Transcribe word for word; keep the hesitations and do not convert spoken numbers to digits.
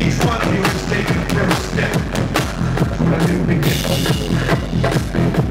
Each one of you has taken the first step. A new beginning.